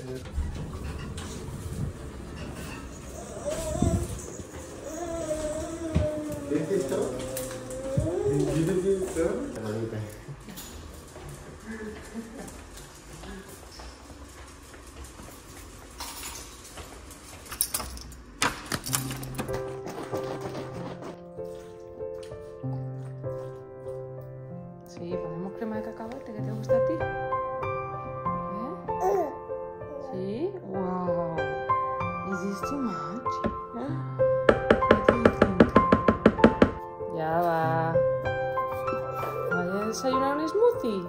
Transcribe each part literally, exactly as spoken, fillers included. hacer. ¿Ves esto? ¿Ves esto? La manita. Sí, ponemos crema de cacahuete, ¿qué te gusta a ti? ¿Eh? Sí, wow. ¿Es this too much? Ya va. Vaya a desayunar un smoothie.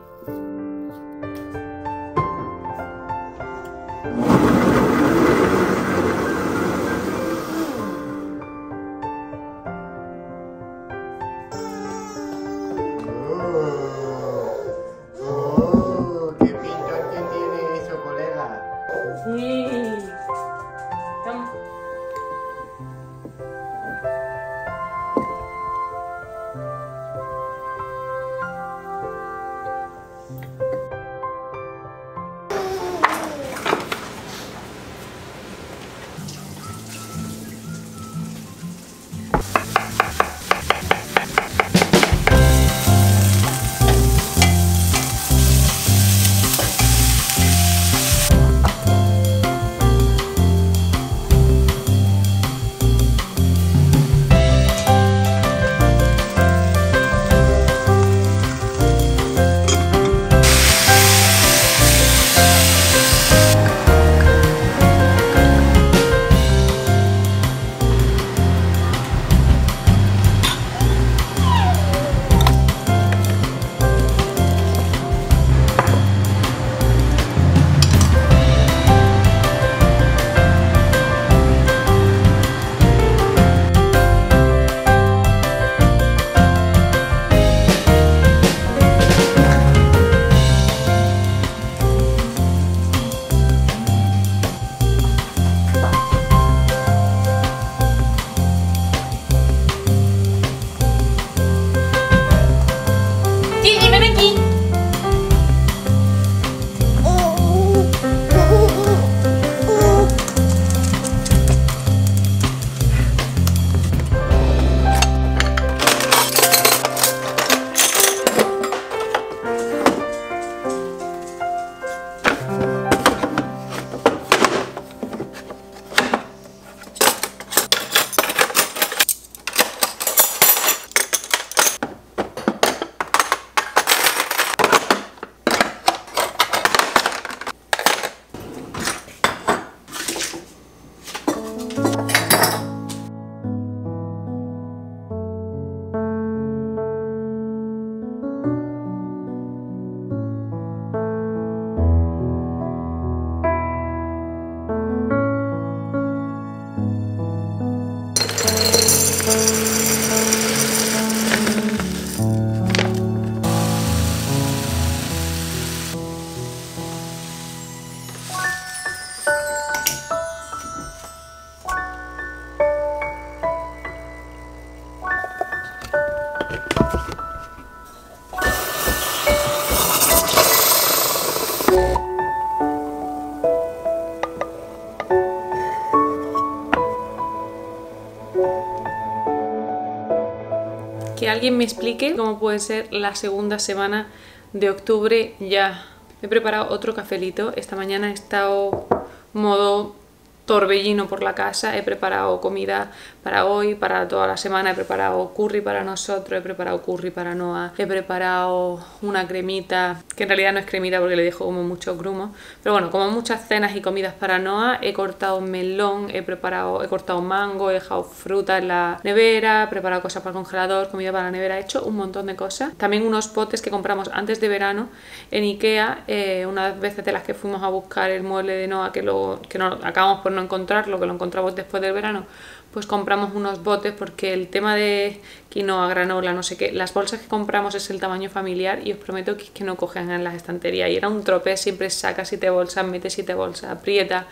Que alguien me explique cómo puede ser la segunda semana de octubre ya. Me he preparado otro cafelito. Esta mañana he estado modo torbellino por la casa. He preparado comida para hoy, para toda la semana. He preparado curry para nosotros, he preparado curry para Noah. He preparado una cremita, que en realidad no es cremita porque le dejo como muchos grumos. Pero bueno, como muchas cenas y comidas para Noah. He cortado melón, he preparado, he cortado mango, he dejado fruta en la nevera, he preparado cosas para el congelador, comida para la nevera. He hecho un montón de cosas. También unos potes que compramos antes de verano en Ikea. Eh, unas veces de las que fuimos a buscar el mueble de Noah, que, lo, que no, acabamos por no encontrarlo, que lo encontramos después del verano, pues compramos unos botes porque el tema de quinoa, granola, no sé qué, las bolsas que compramos es el tamaño familiar y os prometo que, que no cogen en las estanterías y era un tropez, siempre sacas siete bolsas, metes siete bolsas, aprieta,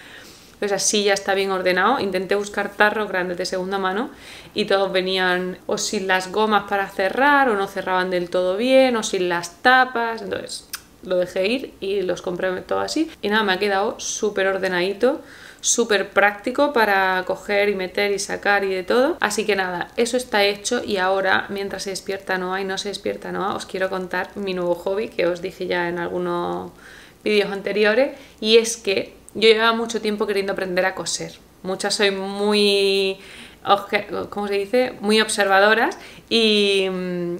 pues así ya está bien ordenado. Intenté buscar tarros grandes de segunda mano y todos venían o sin las gomas para cerrar o no cerraban del todo bien o sin las tapas, entonces lo dejé ir y los compré todo así. Y nada, me ha quedado súper ordenadito, súper práctico para coger y meter y sacar y de todo. Así que nada, eso está hecho. Y ahora, mientras se despierta Noah y no se despierta Noah, os quiero contar mi nuevo hobby, que os dije ya en algunos vídeos anteriores. Y es que yo llevaba mucho tiempo queriendo aprender a coser. Muchas soy muy... ¿cómo se dice? Muy observadoras y,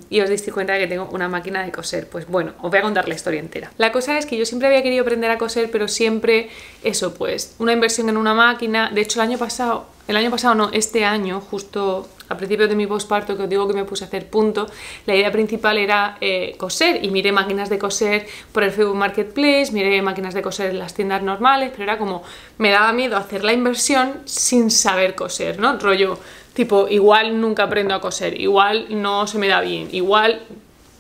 y os diste cuenta de que tengo una máquina de coser. Pues bueno, os voy a contar la historia entera. La cosa es que yo siempre había querido aprender a coser, pero siempre eso, pues una inversión en una máquina. De hecho, el año pasado, el año pasado no, este año, justo a principios de mi posparto, que os digo que me puse a hacer punto, la idea principal era eh, coser, y miré máquinas de coser por el Facebook Marketplace, miré máquinas de coser en las tiendas normales, pero era como, me daba miedo hacer la inversión sin saber coser, ¿no? Rollo, tipo, igual nunca aprendo a coser, igual no se me da bien, igual...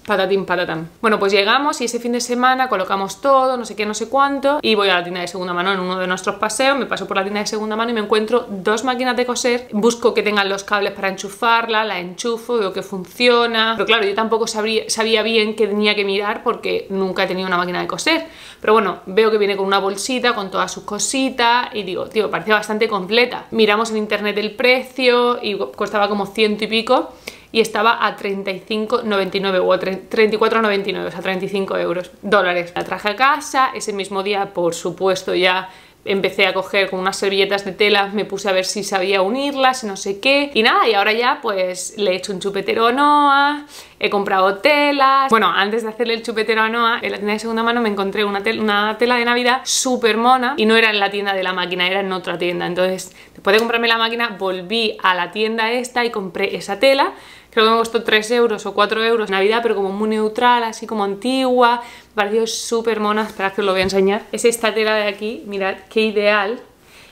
patatín, patatán. Bueno, pues llegamos y ese fin de semana colocamos todo, no sé qué, no sé cuánto, y voy a la tienda de segunda mano en uno de nuestros paseos, me paso por la tienda de segunda mano y me encuentro dos máquinas de coser, busco que tengan los cables para enchufarla, la enchufo, veo que funciona, pero claro, yo tampoco sabría, sabía bien qué tenía que mirar porque nunca he tenido una máquina de coser, pero bueno, veo que viene con una bolsita, con todas sus cositas, y digo, tío, parecía bastante completa. Miramos en internet el precio y costaba como ciento y pico, y estaba a treinta y cinco con noventa y nueve o a treinta y cuatro con noventa y nueve, o sea, treinta y cinco euros, dólares. La traje a casa, ese mismo día, por supuesto, ya empecé a coger con unas servilletas de tela, me puse a ver si sabía unirlas, no sé qué, y nada, y ahora ya pues le he hecho un chupetero a Noah, he comprado telas. Bueno, antes de hacerle el chupetero a Noah, en la tienda de segunda mano me encontré una, tel una tela de Navidad súper mona, y no era en la tienda de la máquina, era en otra tienda. Entonces, después de comprarme la máquina, volví a la tienda esta y compré esa tela. Creo que me costó tres euros o cuatro euros en Navidad, pero como muy neutral, así como antigua. Me pareció súper mona. Esperad que os lo voy a enseñar. Es esta tela de aquí, mirad qué ideal.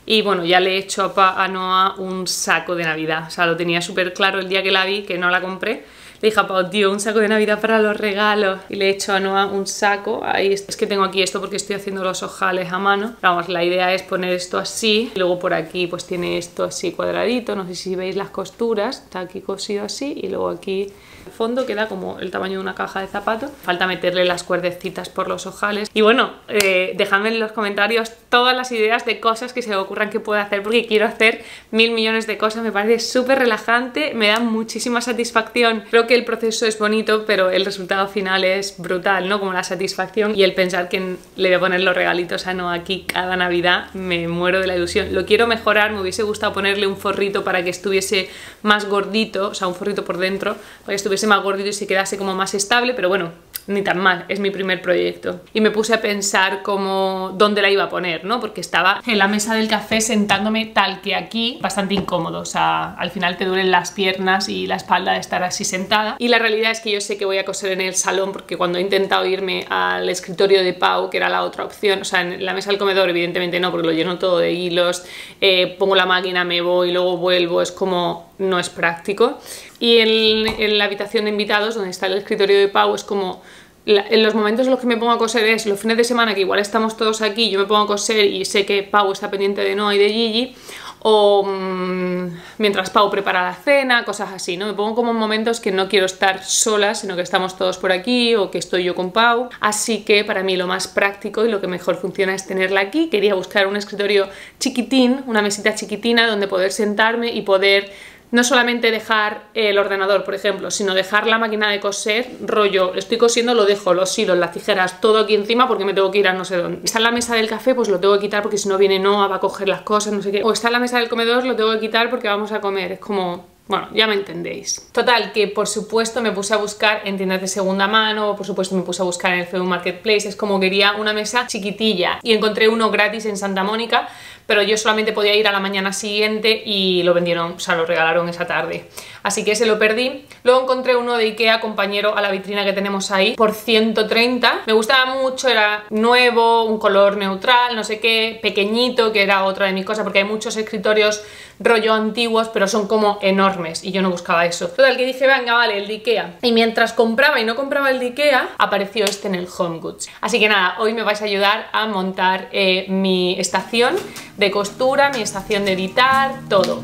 Y bueno, ya le he hecho a, a Noah un saco de Navidad. O sea, lo tenía súper claro el día que la vi, que no la compré. Le dije a Pau, tío, un saco de Navidad para los regalos. Y le he hecho a Noah un saco. Ahí es que tengo aquí esto porque estoy haciendo los ojales a mano. Vamos, la idea es poner esto así. Y luego por aquí pues tiene esto así cuadradito. No sé si veis las costuras. Está aquí cosido así. Y luego aquí al fondo queda como el tamaño de una caja de zapatos. Falta meterle las cuerdecitas por los ojales. Y bueno, eh, dejadme en los comentarios todas las ideas de cosas que se os ocurran que pueda hacer. Porque quiero hacer mil millones de cosas. Me parece súper relajante. Me da muchísima satisfacción. Creo que el proceso es bonito, pero el resultado final es brutal, ¿no? Como la satisfacción y el pensar que le voy a poner los regalitos a Noah aquí cada Navidad, me muero de la ilusión. Lo quiero mejorar, me hubiese gustado ponerle un forrito para que estuviese más gordito, o sea, un forrito por dentro, para que estuviese más gordito y se quedase como más estable, pero bueno, ni tan mal, es mi primer proyecto. Y me puse a pensar como dónde la iba a poner, ¿no? Porque estaba en la mesa del café sentándome tal que aquí, bastante incómodo, o sea, al final te duelen las piernas y la espalda de estar así sentada. Y la realidad es que yo sé que voy a coser en el salón, porque cuando he intentado irme al escritorio de Pau, que era la otra opción, o sea, en la mesa del comedor evidentemente no, porque lo lleno todo de hilos, eh, pongo la máquina, me voy, luego vuelvo, es como... no es práctico. Y en, en la habitación de invitados, donde está el escritorio de Pau, es como... La, en los momentos en los que me pongo a coser es los fines de semana, que igual estamos todos aquí, yo me pongo a coser y sé que Pau está pendiente de Noah y de Gigi, o mmm, mientras Pau prepara la cena, cosas así, ¿no? Me pongo como en momentos que no quiero estar sola, sino que estamos todos por aquí o que estoy yo con Pau. Así que para mí lo más práctico y lo que mejor funciona es tenerla aquí. Quería buscar un escritorio chiquitín, una mesita chiquitina donde poder sentarme y poder... no solamente dejar el ordenador, por ejemplo, sino dejar la máquina de coser, rollo, estoy cosiendo, lo dejo, los hilos, las tijeras, todo aquí encima porque me tengo que ir a no sé dónde. Está en la mesa del café, pues lo tengo que quitar porque si no viene Noah, va a coger las cosas, no sé qué. O está en la mesa del comedor, lo tengo que quitar porque vamos a comer. Es como... bueno, ya me entendéis. Total, que por supuesto me puse a buscar en tiendas de segunda mano, por supuesto me puse a buscar en el Facebook Marketplace, es como quería una mesa chiquitilla. Y encontré uno gratis en Santa Mónica, pero yo solamente podía ir a la mañana siguiente y lo vendieron, o sea, lo regalaron esa tarde. Así que ese lo perdí. Luego encontré uno de Ikea, compañero a la vitrina que tenemos ahí, por ciento treinta. Me gustaba mucho, era nuevo, un color neutral, no sé qué, pequeñito, que era otra de mis cosas, porque hay muchos escritorios rollo antiguos, pero son como enormes. Y yo no buscaba eso. Total, que dije, venga, vale, el de Ikea. Y mientras compraba y no compraba el de Ikea, apareció este en el HomeGoods. Así que nada, hoy me vais a ayudar a montar eh, mi estación de costura, mi estación de editar, todo.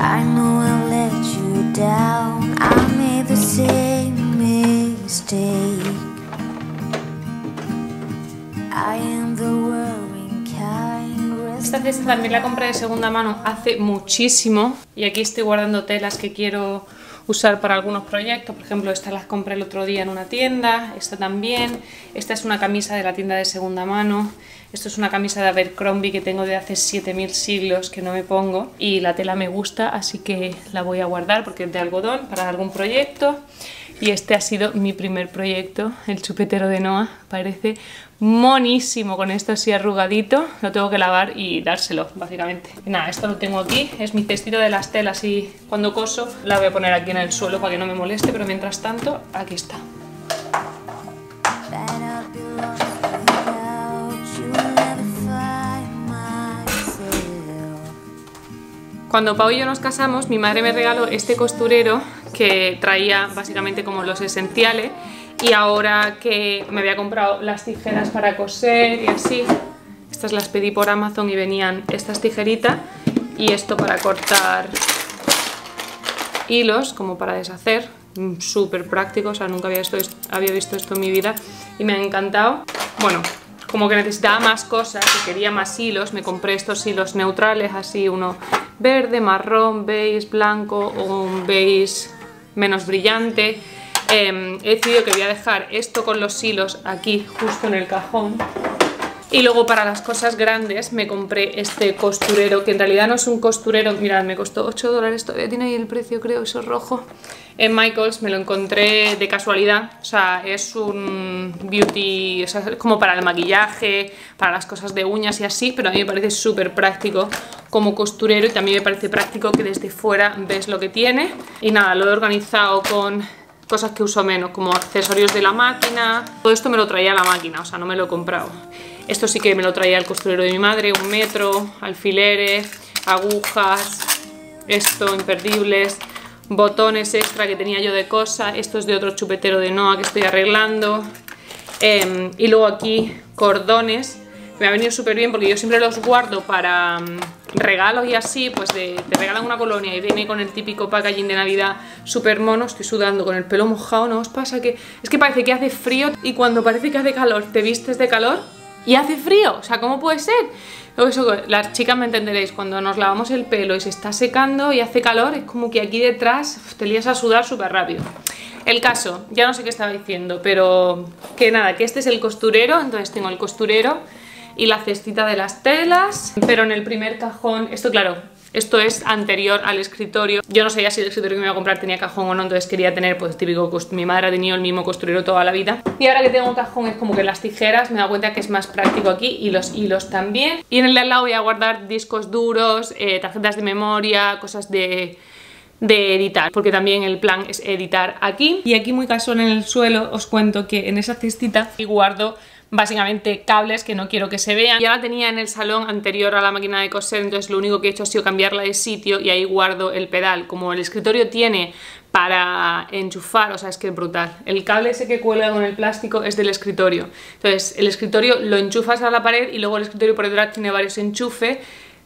I know I let you down. I made the same mistake. mistake. I am the worrying kind. Esta fiesta también la compré de segunda mano hace muchísimo y aquí estoy guardando telas que quiero usar para algunos proyectos. Por ejemplo, esta las compré el otro día en una tienda, esta también, esta es una camisa de la tienda de segunda mano, esto es una camisa de Abercrombie que tengo de hace siete mil siglos que no me pongo y la tela me gusta, así que la voy a guardar porque es de algodón para algún proyecto. Y este ha sido mi primer proyecto, el chupetero de Noah, parece monísimo con esto así arrugadito, lo tengo que lavar y dárselo básicamente. Y nada, esto lo tengo aquí, es mi cestito de las telas y cuando coso la voy a poner aquí en el suelo para que no me moleste, pero mientras tanto aquí está. Cuando Pau y yo nos casamos, mi madre me regaló este costurero que traía básicamente como los esenciales y ahora que me había comprado las tijeras para coser y así, estas las pedí por Amazon y venían estas tijeritas y esto para cortar hilos como para deshacer, súper práctico, o sea, nunca había visto, había visto esto en mi vida y me ha encantado. Bueno, como que necesitaba más cosas y quería más hilos, me compré estos hilos neutrales, así uno verde, marrón, beige, blanco o un beige menos brillante. Eh, he decidido que voy a dejar esto con los hilos aquí justo en el cajón. Y luego para las cosas grandes me compré este costurero, que en realidad no es un costurero, mirad, me costó ocho dólares, todavía tiene ahí el precio creo, eso rojo. En Michael's me lo encontré de casualidad, o sea, es un beauty, o sea, es como para el maquillaje, para las cosas de uñas y así, pero a mí me parece súper práctico como costurero y también me parece práctico que desde fuera ves lo que tiene. Y nada, lo he organizado con cosas que uso menos, como accesorios de la máquina, todo esto me lo traía la máquina, o sea, no me lo he comprado. Esto sí que me lo traía el costurero de mi madre, un metro, alfileres, agujas, esto, imperdibles, botones extra que tenía yo de cosa, esto es de otro chupetero de Noah que estoy arreglando, eh, y luego aquí cordones, me ha venido súper bien porque yo siempre los guardo para um, regalos y así, pues de, te regalan una colonia y viene con el típico packaging de Navidad súper mono. Estoy sudando con el pelo mojado, ¿no os pasa? Que es que parece que hace frío y cuando parece que hace calor te vistes de calor y hace frío, o sea, ¿cómo puede ser? Eso, las chicas me entenderéis, cuando nos lavamos el pelo y se está secando y hace calor, es como que aquí detrás te lías a sudar súper rápido. El caso, ya no sé qué estaba diciendo, pero que nada, que este es el costurero, entonces tengo el costurero y la cestita de las telas, pero en el primer cajón, esto claro, esto es anterior al escritorio. Yo no sabía si el escritorio que me iba a comprar tenía cajón o no, entonces quería tener, pues típico, mi madre ha tenido el mismo costurero toda la vida. Y ahora que tengo un cajón es como que las tijeras, me he dado cuenta que es más práctico aquí y los hilos también. Y en el de al lado voy a guardar discos duros, eh, tarjetas de memoria, cosas de... de editar, porque también el plan es editar aquí. Y aquí muy casual en el suelo os cuento que en esa cestita guardo básicamente cables que no quiero que se vean. Ya la tenía en el salón anterior a la máquina de coser, entonces lo único que he hecho ha sido cambiarla de sitio y ahí guardo el pedal. Como el escritorio tiene para enchufar, o sea, es que es brutal. El cable ese que cuelga con el plástico es del escritorio, entonces el escritorio lo enchufas a la pared y luego el escritorio por detrás tiene varios enchufes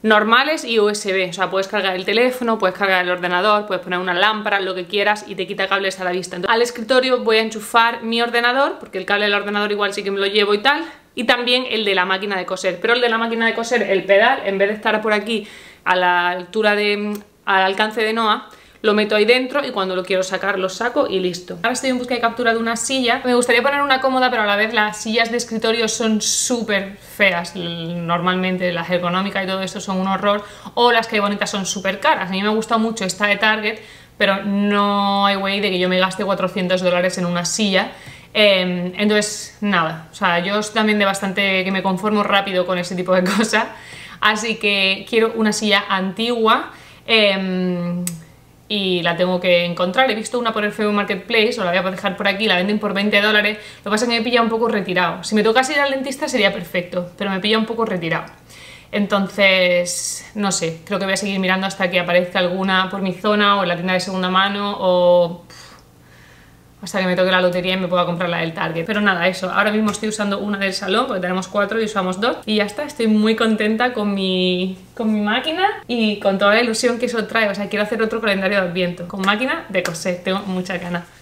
normales y U S B, o sea, puedes cargar el teléfono, puedes cargar el ordenador, puedes poner una lámpara, lo que quieras y te quita cables a la vista. Entonces, al escritorio voy a enchufar mi ordenador, porque el cable del ordenador igual sí que me lo llevo y tal, y también el de la máquina de coser, pero el de la máquina de coser, el pedal, en vez de estar por aquí a la altura de, al alcance de Noah, lo meto ahí dentro y cuando lo quiero sacar lo saco y listo. Ahora estoy en busca y captura de una silla. Me gustaría poner una cómoda, pero a la vez las sillas de escritorio son súper feas. Normalmente las ergonómicas y todo esto son un horror. O las que hay bonitas son súper caras. A mí me gusta mucho esta de Target, pero no hay way de que yo me gaste cuatrocientos dólares en una silla. Eh, entonces, nada. O sea, yo también de bastante que me conformo rápido con ese tipo de cosas. Así que quiero una silla antigua. Eh, Y la tengo que encontrar. He visto una por el Facebook Marketplace, o la voy a dejar por aquí, la venden por veinte dólares. Lo que pasa es que me pilla un poco retirado. Si me tocase ir al dentista sería perfecto, pero me pilla un poco retirado. Entonces, no sé, creo que voy a seguir mirando hasta que aparezca alguna por mi zona o en la tienda de segunda mano o hasta que me toque la lotería y me pueda comprar la del Target. Pero nada, eso. Ahora mismo estoy usando una del salón porque tenemos cuatro y usamos dos. Y ya está, estoy muy contenta con mi... con mi máquina y con toda la ilusión que eso trae, o sea, quiero hacer otro calendario de adviento con máquina de coser, tengo mucha ganas.